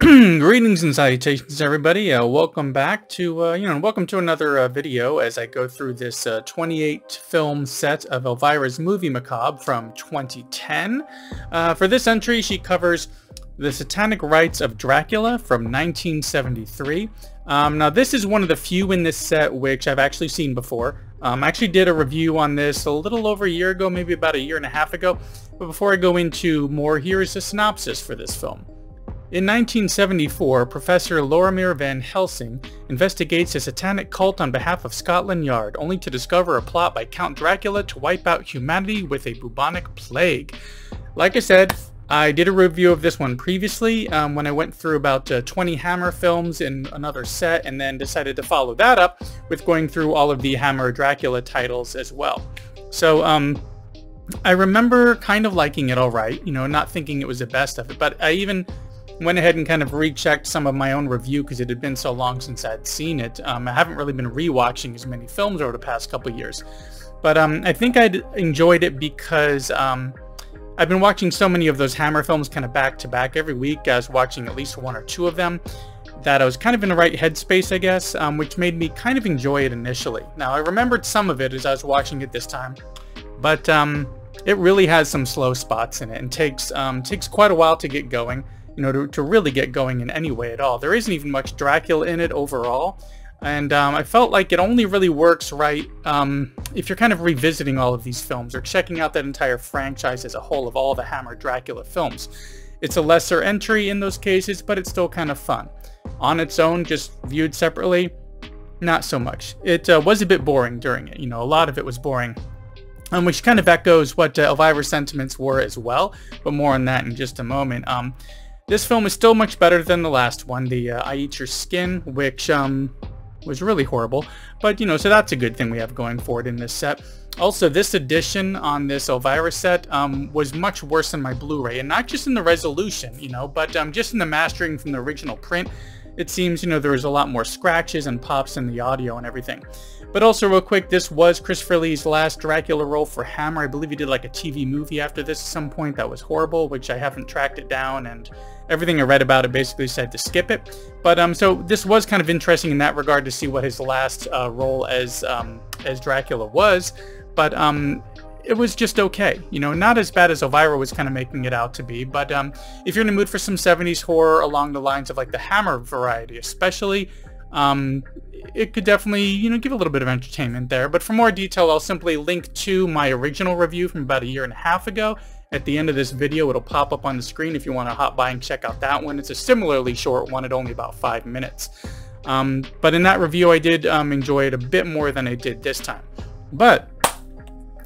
Greetings and salutations, everybody. Welcome back to welcome to another video as I go through this 28 film set of Elvira's Movie Macabre from 2010. For this entry, she covers The Satanic Rites of Dracula from 1973. Now, this is one of the few in this set which I've actually seen before. I actually did a review on this a little over a year ago, maybe about a year and a half ago. But before I go into more, here is a synopsis for this film. In 1974, Professor Lorimer Van Helsing investigates a satanic cult on behalf of Scotland Yard, only to discover a plot by Count Dracula to wipe out humanity with a bubonic plague. Like I said, I did a review of this one previously when I went through about 20 Hammer films in another set, and then decided to follow that up with going through all of the Hammer Dracula titles as well. So, I remember kind of liking it all right, you know, not thinking it was the best of it, but I even went ahead and kind of rechecked some of my own review because it had been so long since I'd seen it. I haven't really been rewatching as many films over the past couple years, but I think I'd enjoyed it because I've been watching so many of those Hammer films kind of back to back every week. I was watching at least one or two of them that I was kind of in the right headspace, I guess, which made me kind of enjoy it initially. Now, I remembered some of it as I was watching it this time, but it really has some slow spots in it and takes quite a while to get going. You know, to really get going in any way at all. There isn't even much Dracula in it overall, and I felt like it only really works right if you're kind of revisiting all of these films or checking out that entire franchise as a whole of all the Hammer Dracula films. It's a lesser entry in those cases, but it's still kind of fun. On its own, just viewed separately, not so much. It was a bit boring during it, you know, a lot of it was boring. Which kind of echoes what Elvira's sentiments were as well, but more on that in just a moment. This film is still much better than the last one, the I Eat Your Skin, which was really horrible. But, you know, so that's a good thing we have going for it in this set. Also, this edition on this Elvira set was much worse than my Blu-ray. And not just in the resolution, you know, but just in the mastering from the original print. It seems, you know, there was a lot more scratches and pops in the audio and everything. But also, real quick, this was Christopher Lee's last Dracula role for Hammer. I believe he did like a TV movie after this at some point that was horrible, which I haven't tracked it down, and everything I read about it basically said to skip it. But so this was kind of interesting in that regard to see what his last role as Dracula was. But it was just okay, you know, not as bad as Elvira was kind of making it out to be, but if you're in the mood for some 70s horror along the lines of like the Hammer variety especially, it could definitely, you know, give a little bit of entertainment there. But for more detail, I'll simply link to my original review from about a year and a half ago. At the end of this video, it'll pop up on the screen if you want to hop by and check out that one. It's a similarly short one at only about 5 minutes. But in that review, I did enjoy it a bit more than I did this time. But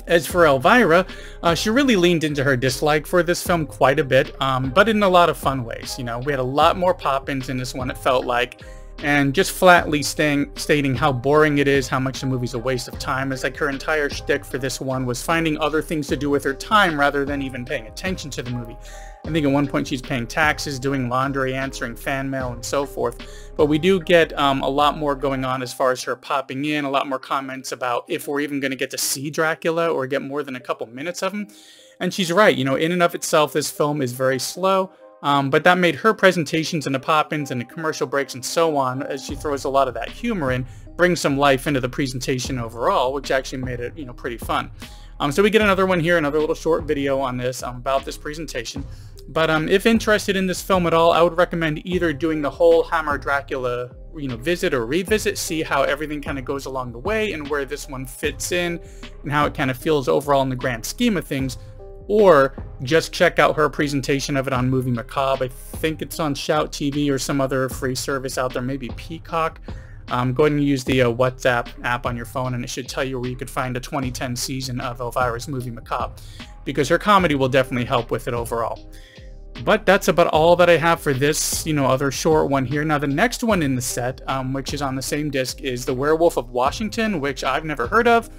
as for Elvira, she really leaned into her dislike for this film quite a bit, but in a lot of fun ways. You know, we had a lot more pop-ins in this one, it felt like, and just flatly stating how boring it is, how much the movie's a waste of time. It's like her entire shtick for this one was finding other things to do with her time rather than even paying attention to the movie. I think at one point she's paying taxes, doing laundry, answering fan mail, and so forth. But we do get a lot more going on as far as her popping in, a lot more comments about if we're even going to get to see Dracula or get more than a couple minutes of him. And she's right, you know, in and of itself, this film is very slow. But that made her presentations and the pop-ins and the commercial breaks and so on, as she throws a lot of that humor in, bring some life into the presentation overall, which actually made it, you know, pretty fun. So we get another one here, another little short video on this, about this presentation. But if interested in this film at all, I would recommend either doing the whole Hammer Dracula, you know, visit or revisit, see how everything kind of goes along the way and where this one fits in and how it kind of feels overall in the grand scheme of things. Or just check out her presentation of it on Movie Macabre. I think it's on Shout TV or some other free service out there, maybe Peacock. Go ahead and use the WhatsApp app on your phone, and it should tell you where you could find a 2010 season of Elvira's Movie Macabre, because her comedy will definitely help with it overall. But that's about all that I have for this, you know, other short one here. Now, the next one in the set, which is on the same disc, is The Werewolf of Washington, which I've never heard of.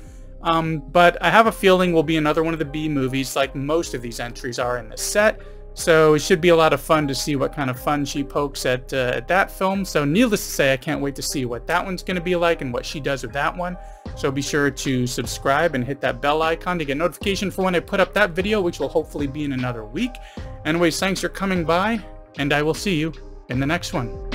But I have a feeling will be another one of the B movies like most of these entries are in this set. So it should be a lot of fun to see what kind of fun she pokes at that film. So needless to say, I can't wait to see what that one's going to be like and what she does with that one. So be sure to subscribe and hit that bell icon to get notification for when I put up that video, which will hopefully be in another week. Anyways, thanks for coming by, and I will see you in the next one.